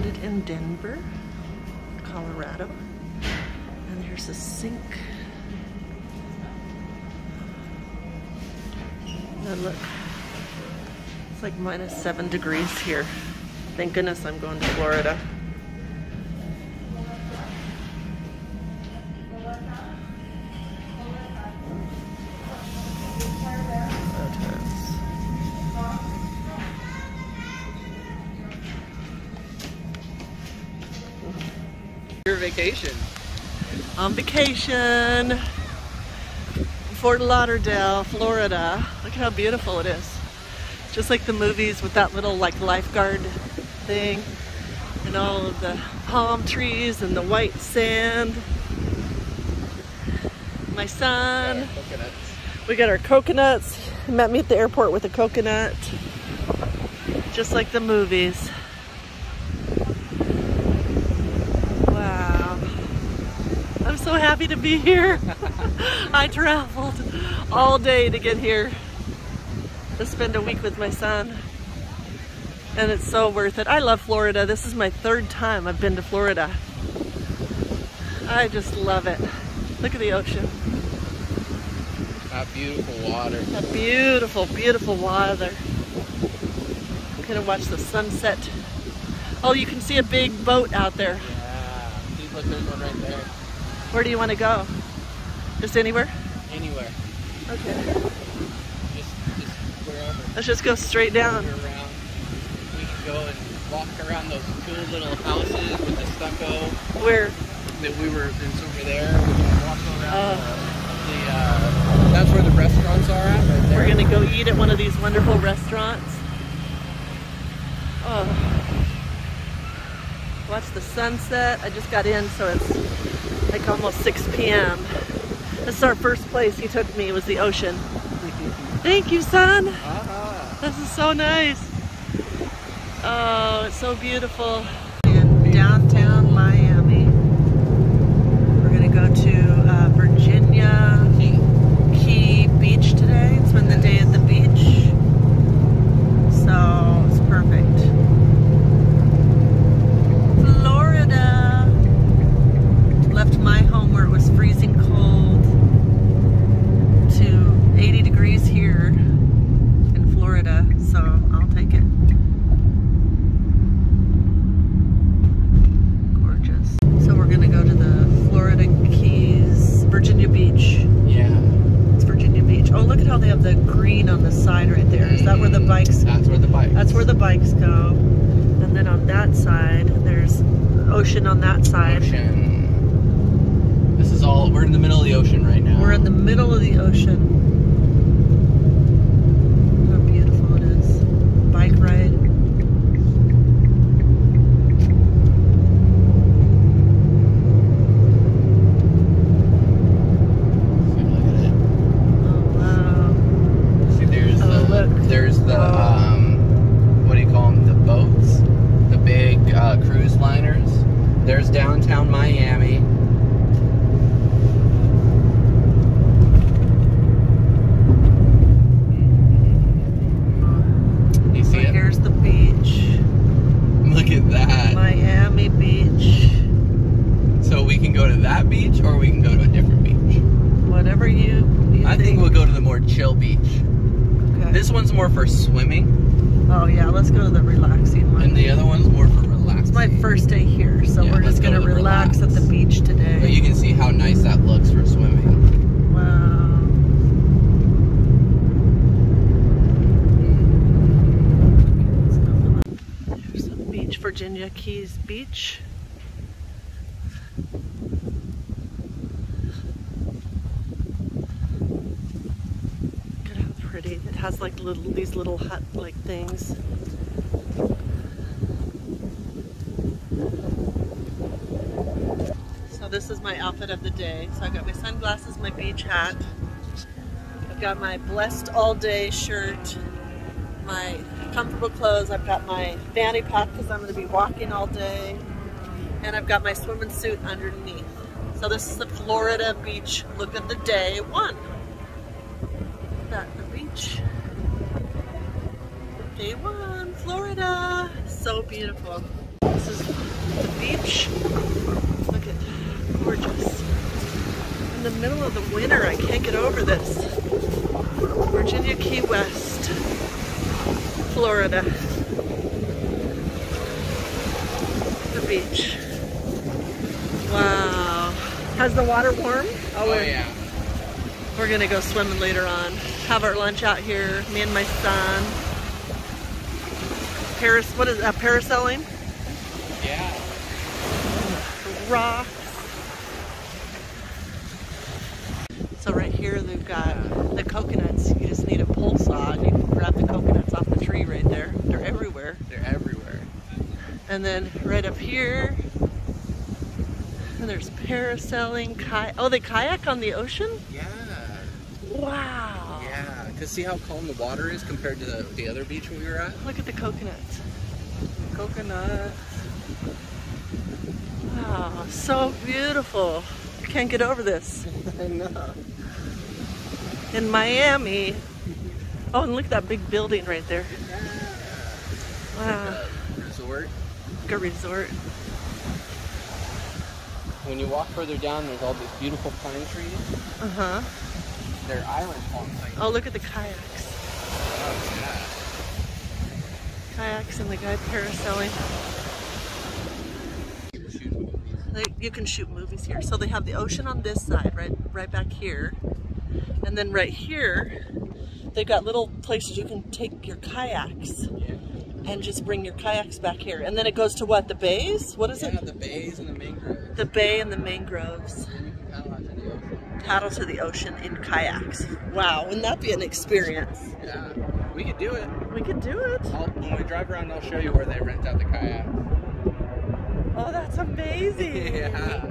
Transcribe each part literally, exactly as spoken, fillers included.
landed in Denver, Colorado. And here's a sink. Now look, it's like minus seven degrees here. Thank goodness I'm going to Florida. Your vacation? On vacation, Fort Lauderdale, Florida. Look how beautiful it is. Just like the movies with that little like lifeguard thing and all of the palm trees and the white sand. My son. We got our coconuts. He met me at the airport with a coconut. Just like the movies. So happy to be here. I traveled all day to get here to spend a week with my son, and it's so worth it. I love Florida. This is my third time I've been to Florida. I just love it. Look at the ocean. That beautiful water. That beautiful, beautiful water. I'm gonna watch the sunset. Oh, you can see a big boat out there. Yeah, see, look, there's one right there. Where do you want to go? Just anywhere? Anywhere. Okay. Just, just wherever. Let's just go straight down. We can go and walk around those cool little houses with the stucco. Where? That we were, it's over there. We can walk around uh, the, uh, that's where the restaurants are at, right there. We're going to go eat at one of these wonderful restaurants. Oh. Watch the sunset. I just got in, so it's like almost six P M This is our first place he took me, was the ocean. Thank you, son. Uh-huh. This is so nice. Oh, it's so beautiful. In downtown Miami, we're gonna go to uh, Virginia Key Beach today. It's been the day at the beach, so it's perfect. On that side. Ocean. This is all, we're in the middle of the ocean right now. We're in the middle of the ocean. How beautiful it is. Bike ride. Look at it. Oh wow. See, there's oh, the, look. There's the, oh. um, what do you call them? The boats? The big uh, cruise liners? There's downtown Miami. You see it? Here's the beach. Look at that. Miami Beach. So we can go to that beach or we can go to a different beach. Whatever you, you I think. I think we'll go to the more chill beach. Okay. This one's more for swimming. Oh yeah, let's go to the relaxing one. And the other one's more for It's my first day here, so yeah, we're just going to relax, relax at the beach today. But you can see how nice that looks for swimming. Wow. There's a beach, Virginia Keys Beach. Look at how pretty. It has like little, these little hut-like things. This is my outfit of the day. So I got my sunglasses, my beach hat. I've got my blessed all day shirt, my comfortable clothes. I've got my fanny pack because I'm going to be walking all day. And I've got my swimming suit underneath. So this is the Florida beach look of the day one. That's the beach. Day one, Florida. So beautiful. This is the beach. Look at, gorgeous. In the middle of the winter, I can't get over this. Virginia Key West, Florida. The beach. Wow. Has the water warm? Oh, oh yeah. We're gonna go swimming later on. Have our lunch out here, me and my son. Paris, what is that, uh, parasailing? Yeah. Rocks. So right here they've got the coconuts. You just need a pole saw and you can grab the coconuts off the tree right there. They're everywhere. They're everywhere. And then right up here, and there's parasailing, kayak. Oh, they kayak on the ocean? Yeah. Wow. Yeah, because see how calm the water is compared to the, the other beach we were at? Look at the coconuts. Coconuts. Wow, so beautiful. I can't get over this. I know. In Miami. Oh, and look at that big building right there. Yeah. Wow. Like a resort. Like a resort. When you walk further down, there's all these beautiful pine trees. Uh-huh. They're island palm trees. Oh, look at the kayaks. Oh, yeah. Kayaks and the guy parasailing. You can shoot movies. They, you can shoot movies here. So they have the ocean on this side, right, right back here. And then right here, they've got little places you can take your kayaks. Yeah. And just bring your kayaks back here. And then it goes to what? The bays? What is yeah, it? Yeah, the bays and the mangroves. The bay and the mangroves. And you can paddle out to the ocean. Paddle to the ocean in kayaks. Wow, wouldn't that be an experience? Yeah, we could do it. We could do it. I'll, when we drive around, I'll show you where they rent out the kayaks. Oh, that's amazing. Yeah.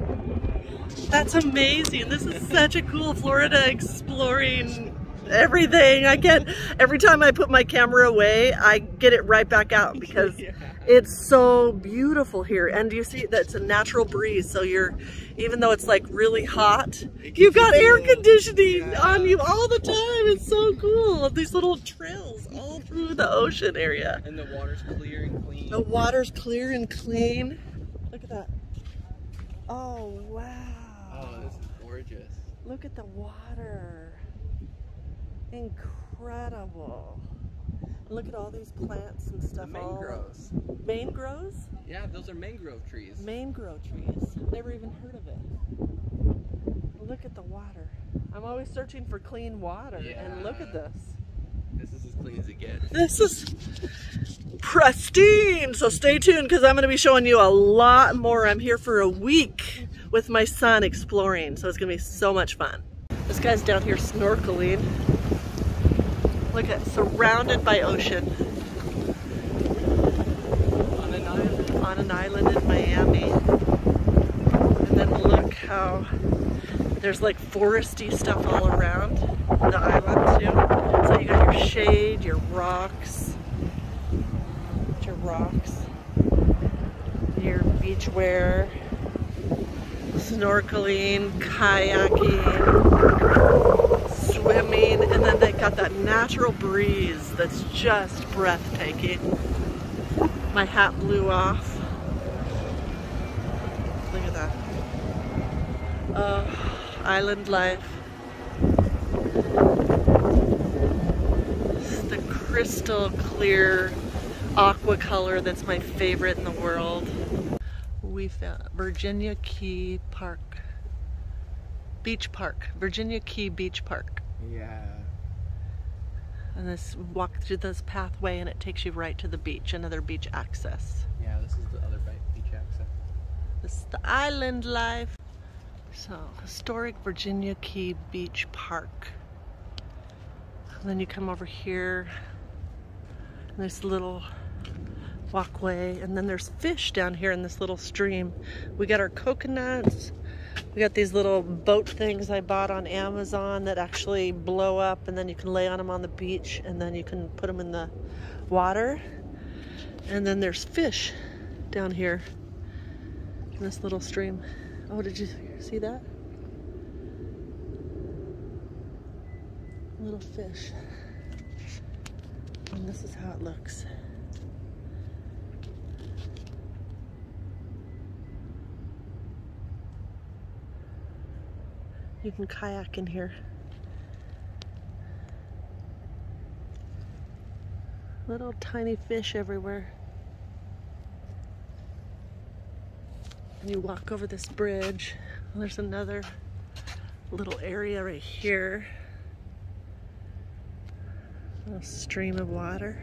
That's amazing. This is such a cool Florida exploring everything. I get every time I put my camera away, I get it right back out because yeah. It's so beautiful here. And you see that's a natural breeze, so you're, even though it's like really hot, you've got air conditioning yeah. on you all the time. It's so cool. These little trails all through the ocean area. And the water's clear and clean. The water's clear and clean. Look at that. Oh wow. Oh, this is gorgeous. Look at the water. Incredible. Look at all these plants and stuff. The mangroves. All... Mangroves? Yeah, those are mangrove trees. Mangrove trees. Never even heard of it. Look at the water. I'm always searching for clean water, yeah. And look at this. This is as clean as it gets. This is pristine. So stay tuned because I'm going to be showing you a lot more. I'm here for a week with my son exploring, so it's going to be so much fun. This guy's down here snorkeling. Look at, surrounded by ocean. On an island. On an island in Miami. And then look how there's like foresty stuff all around the island too. So you got your shade, your rocks, your rocks, your beachwear, snorkeling, kayaking, swimming, and then they got that natural breeze that's just breathtaking. My hat blew off. Look at that. Oh, island life. This is the crystal clear aqua color that's my favorite in the world. We found Virginia Key Park. Beach Park. Virginia Key Beach Park. Yeah. And this, walk through this pathway and it takes you right to the beach, another beach access. Yeah, this is the other beach access. This is the island life. So, historic Virginia Key Beach Park. And then you come over here and there's a little walkway, and then there's fish down here in this little stream. We got our coconuts, we got these little boat things I bought on Amazon that actually blow up, and then you can lay on them on the beach and then you can put them in the water. And then there's fish down here in this little stream. Oh, did you see that? Little fish. And this is how it looks. You can kayak in here. Little tiny fish everywhere. And you walk over this bridge. There's another little area right here. A little stream of water.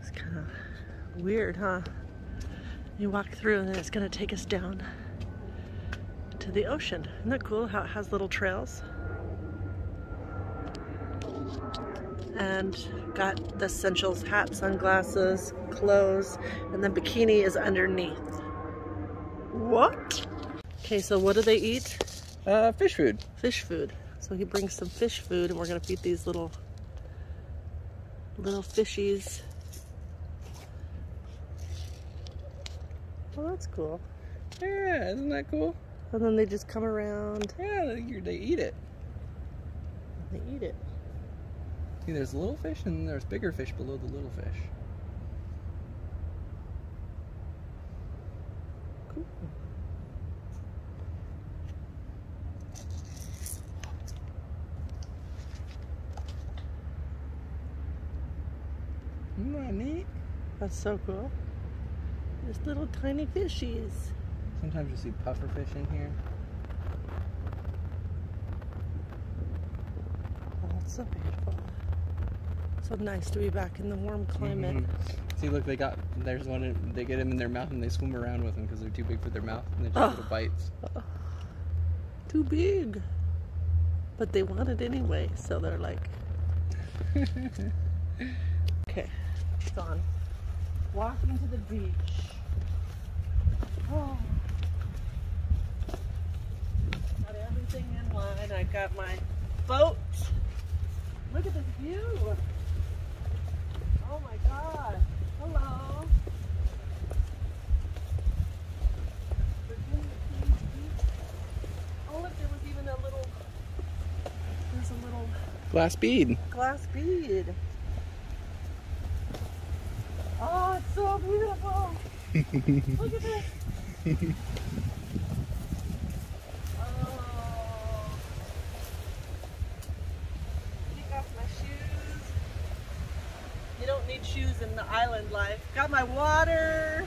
It's kind of weird, huh? You walk through and then it's going to take us down to the ocean. Isn't that cool how it has little trails? And got the essentials, hat, sunglasses, clothes, and then bikini is underneath. What? Okay, so what do they eat? Uh, fish food. Fish food. So he brings some fish food and we're gonna feed these little, little fishies. Well, that's cool. Yeah, isn't that cool? And then they just come around. Yeah, they eat it. They eat it. See, there's little fish and there's bigger fish below the little fish. Cool. Isn't that neat? That's so cool. There's little tiny fishies. Sometimes you see puffer fish in here. Oh, that's so beautiful. So nice to be back in the warm climate. Mm-hmm. See, look, they got, there's one, in, they get them in their mouth and they swim around with them because they're too big for their mouth and they just oh. little bites. Oh. Too big. But they want it anyway, so they're like. Okay, it's on. Walking to the beach. Oh. Got everything in line. I got my boat. Look at this view. Oh my God. Hello. Virginia Key Beach. Oh look, there was even a little, there's a little glass bead. Glass bead. Oh, it's so beautiful. Look at this. Oh. Take off my shoes. You don't need shoes in the island life. Got my water.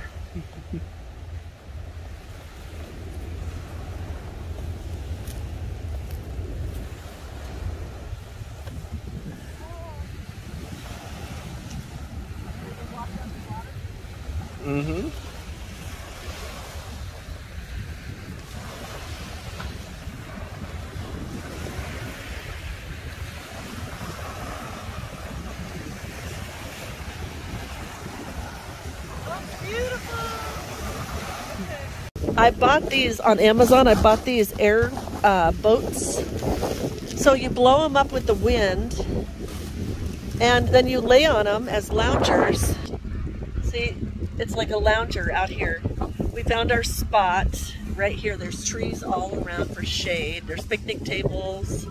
Mm-hmm. I bought these on Amazon. I bought these air uh, boats. So you blow them up with the wind and then you lay on them as loungers. See, it's like a lounger out here. We found our spot right here. There's trees all around for shade. There's picnic tables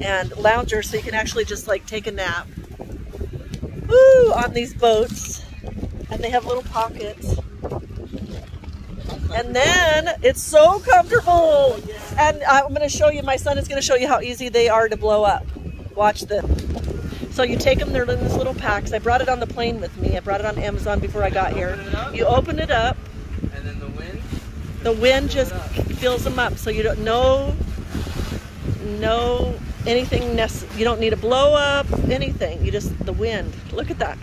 and loungers so you can actually just like take a nap. Woo, on these boats. And they have little pockets. And then it's so comfortable. And I'm going to show you, my son is going to show you how easy they are to blow up. Watch this. So you take them, they're in these little packs. I brought it on the plane with me. I brought it on Amazon before I got here. You open it up. And then the wind? The wind just fills them up. So you don't know, no, anything necessary. You don't need a blow up, anything. You just, the wind. Look at that.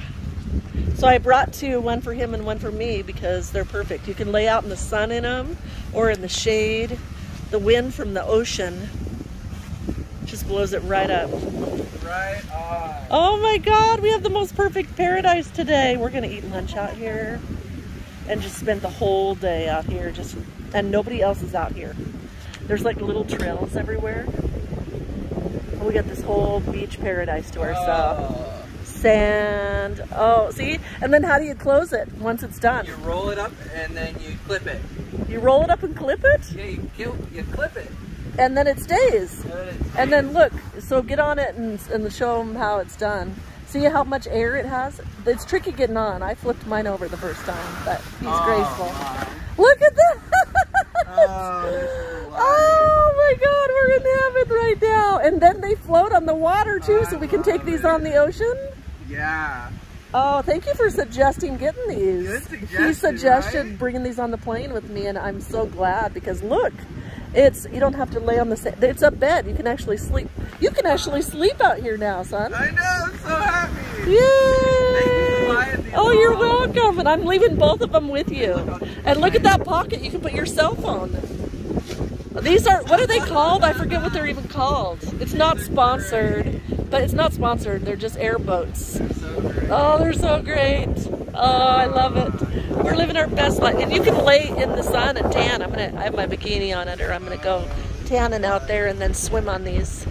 So I brought two, one for him and one for me because they're perfect. You can lay out in the sun in them or in the shade. The wind from the ocean just blows it right up. Right on. Oh my God, we have the most perfect paradise today. We're gonna eat lunch out here and just spend the whole day out here. Just and nobody else is out here. There's like little trails everywhere. And we got this whole beach paradise to ourselves. Oh. Sand. Oh, see? And then how do you close it once it's done? You roll it up and then you clip it. You roll it up and clip it? Yeah, you, kill, you clip it. And then it stays. And then, it stays. And then look, so get on it and, and show them how it's done. See how much air it has? It's tricky getting on. I flipped mine over the first time, but he's oh, graceful. My. Look at that! Oh, oh my my God, we're in heaven right now. And then they float on the water too, I so we can take these it. on the ocean. Yeah. Oh, thank you for suggesting getting these. Good suggestion, he suggested right? bringing these on the plane with me, and I'm so glad because look, it's you don't have to lay on the sand. It's a bed. You can actually sleep. You can actually sleep out here now, son. I know. I'm so happy. Yay! Thank you. Oh, you're welcome. And I'm leaving both of them with you. And look at that pocket. You can put your cell phone. These are, what are they called? I forget what they're even called. It's not sponsored, but it's not sponsored. They're just airboats. Oh, they're so great. Oh, I love it. We're living our best life. And you can lay in the sun and tan. I'm gonna, I have my bikini on under. I'm gonna go tanning out there and then swim on these.